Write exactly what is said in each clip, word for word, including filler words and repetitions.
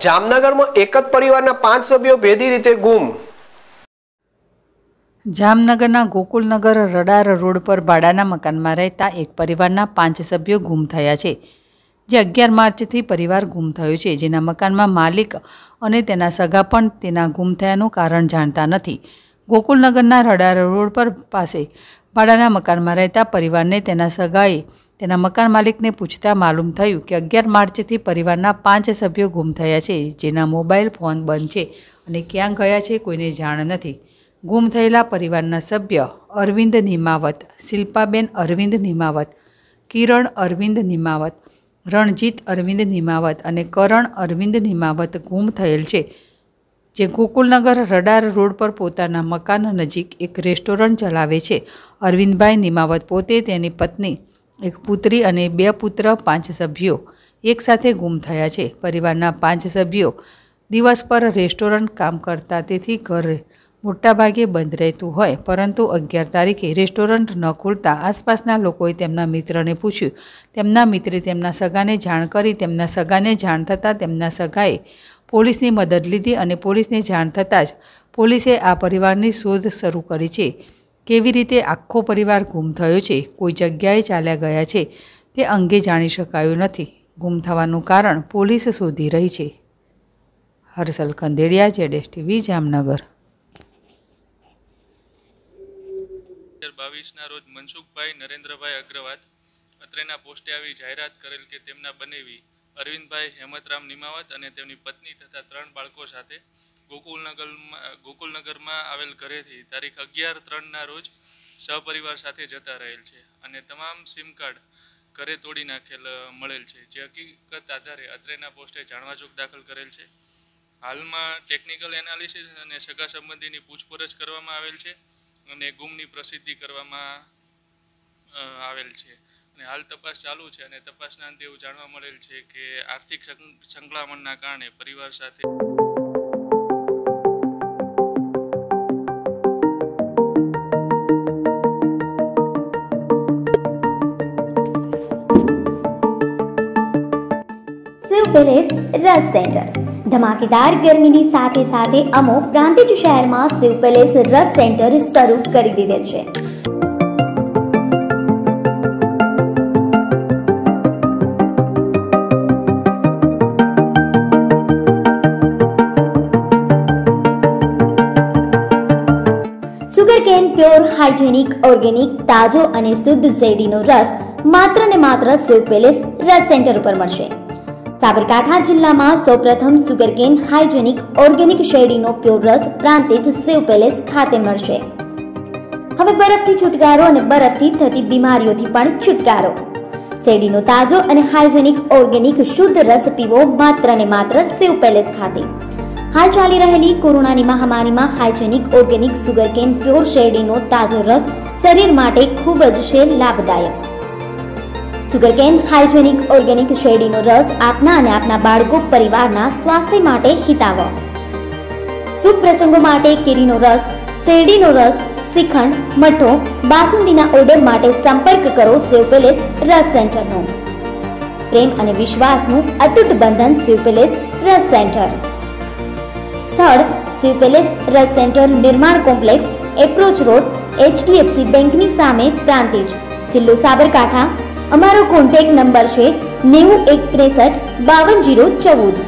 जामनगर में एक ज परिवार पांच सभ्यों भेदी रीते गुम। जामनगरना गोकुलनगर रडार रोड पर भाड़ाना मकाનમાં રહેતા એક પરિવારના પાંચ સભ્યો ગુમ થયા છે, જે અગિયાર માર્ચથી પરિવાર ગુમ થયો છે, જેના મકાનમાં માલિક અને તેના સગા પણ તેના ગુમ થયાનું કારણ જાણતા નથી। ગોકુલનગરના રડાર રોડ પર પાસે ભાડાના મકાનમાં રહેતા પરિવારને તેના સગાએ તેના મકાન માલિકને પૂછતા માલુમ થયું કે અગિયાર માર્ચથી પરિવારના પાંચ સભ્યો ગુમ થયા છે, જેના મોબાઈલ ફોન બંધ છે અને ક્યાં ગયા છે કોઈને જાણ નથી। गुम थयेला परिवारना सभ्य अरविंद निमावत, शिल्पाबेन अरविंद निमावत, किरण अरविंद निमावत, रणजीत अरविंद निमावत अने करण अरविंद निमावत गुम थयेल छे, जे गोकुलनगर रडार रोड पर पोताना मकान नजीक एक रेस्टोरंट चलावे छे। अरविंदभाई निमावत पोते, तेनी पत्नी, एक पुत्री अने बे पुत्र पांच सभ्यो एक साथे गुम थया छे। परिवारना पांच सभ्यो दिवस पर रेस्टोरंट काम करता तेथी घर मोटा भागे बंद रहतु होय, परंतु अगियार तारीखे रेस्टोरंट न खुलता आसपासना लोकोए तेमना मित्रने पूछ्यु। तेमना मित्रे तेमना सगाने जाण करी। तेमना सगाने जाण थतां तेमना सगाए पोलीसनी मदद लीधी अने पोलीसने जाण थतां ज पोलीसे आ परिवारनी शोध शरू करी छे। केवी रीते आखो परिवार गुम थयो छे, कोई जग्याए चाल्या गया छे ते अंगे जाणी शकायुं नथी। गुम थवानुं कारण पोलीस शोधी रही छे। Harshal Kandediya, Z S T V, Jamnagar. बावीस ना रोज मनसुख भाई नरेन्द्र भाई अग्रवाल अत्रेना पोस्टे आवी जाहरात करेल के तेमना बनेवी अरविंद भाई हेमतराम निमावत अने तेमनी पत्नी तथा त्रण बाळको साथे गोकुलनगर गोकुलनगर में आवेल घरे थी तारीख अगियार त्रण ना रोज सहपरिवार साथे जता रहेल छे अने तमाम सीम कार्ड घरे तोड़ी नाखेल मळेल छे, जे हकीकत आधारे अत्रेना पोस्टे जाणवा जोग दाखल करेल छे। हाल में टेक्निकल एनालिसिस अने सगा संबंधी पूछपरछ करवामां आवेल छे અને ગુમની પ્રસિદ્ધિ કરવામાં આવેલ છે અને હાલ તપાસ ચાલુ છે અને તપાસના અંતે એવું જાણવા મળેલ છે કે આર્થિક સંકળામણના કારણે પરિવાર સાથે સુપરેસ રસ સેન્ટર धमाकेदार गर्मी साथ साथ अमो प्रांतिज शहर में शिव पेलेस रस सेंटर शुरू कर दीधे। Sugar cane pure hygienic organic ताजो और शुद्ध जेडी नो रस मात्र ने मात्र शिव पेलेस रस सेंटर पर मळशे। साबरकाठा जिल्ला में सौ प्रथम सुगरकेन हाइजेनिक ऑर्गेनिक शेडी नो प्योर रस प्रांतिज शिव पेलेस खाते मळशे। हवे बरफ थी छुटकारो अने बरफ थी थती बीमारीओ थी पण छुटकारो। शेडी नो ताजो अने हाइजेनिक ऑर्गेनिक शुद्ध रस पीवो मात्र ने मात्र शिव पेलेस खाते। हाल चाली रहेली कोरोना नी महामारी में हाइजेनिक ऑर्गेनिक सुगरकेन प्योर शेडी नो ताजो रस शरीर माटे खूब ज छे लाभदायक। सुगरकेन हाइजेनिक ऑर्गेनिक शेडी नो रस आपना अने आपना बाळको परिवारना स्वास्थ्य माटे हिताव। शुभ प्रसंगो माटे केरी नो रस, शेडी नो रस, श्रीखंड, मठो, बासुंदी ना ऑर्डर माटे संपर्क करो शिव पेलेस रस सेंटर नो। प्रेम अने विश्वास नु अतूट बंधन शिव पेलेस रस सेंटर। स्थळ शिव पेलेस रस सेंटर निर्माण complex approach road H D F C bank नी सामे प्रांतिज जिल्लो साबरकाठा। અમારો કોન્ટેક્ટ નંબર છે નેવું એક ત્રેસઠ બાવન જીરો ચૌદ।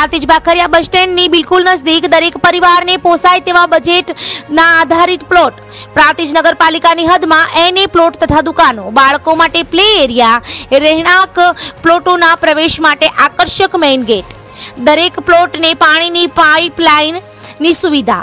साथ ज भाखरिया बस स्टेंड नी बिल्कुल नजदीक दरेक परिवार ने पोसाय तेवा बजेट ना आधारित प्लॉट, प्रातिज नगरपालिका नी हद में एने प्लॉट तथा दुकानों, बाळको माटे प्ले एरिया, रहेणांक प्लॉटों ना प्रवेश माटे आकर्षक मेन गेट, दरेक प्लॉट ने पानी नी पाइपलाइन नी सुविधा,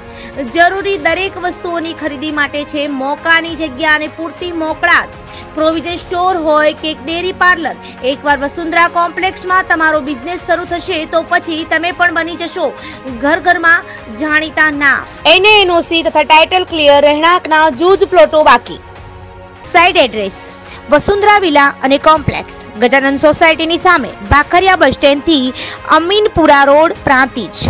जरूरी दरेक वस्तुओनी खरीदी माटे छे मोकानी जग्या अने पूरती मोकळास। प्रोविजन स्टोर होय के डेरी पार्लर, एकवार वसुंधरा कॉम्प्लेक्स में तमारो बिजनेस शुरू थशे तो पछी तमे पण बनी जशो घर घर में जाणीता नाम। एने एनओसी तथा टाइटल क्लियर, रहेणांकना जूज प्लॉटो बाकी। साइड एड्रेस वसुंधरा विला अने कॉम्प्लेक्स, गजानन सोसायटीनी सामे भाखरिया बस स्टेन्ड थी अमीनपुरा रोड, प्रांतिज।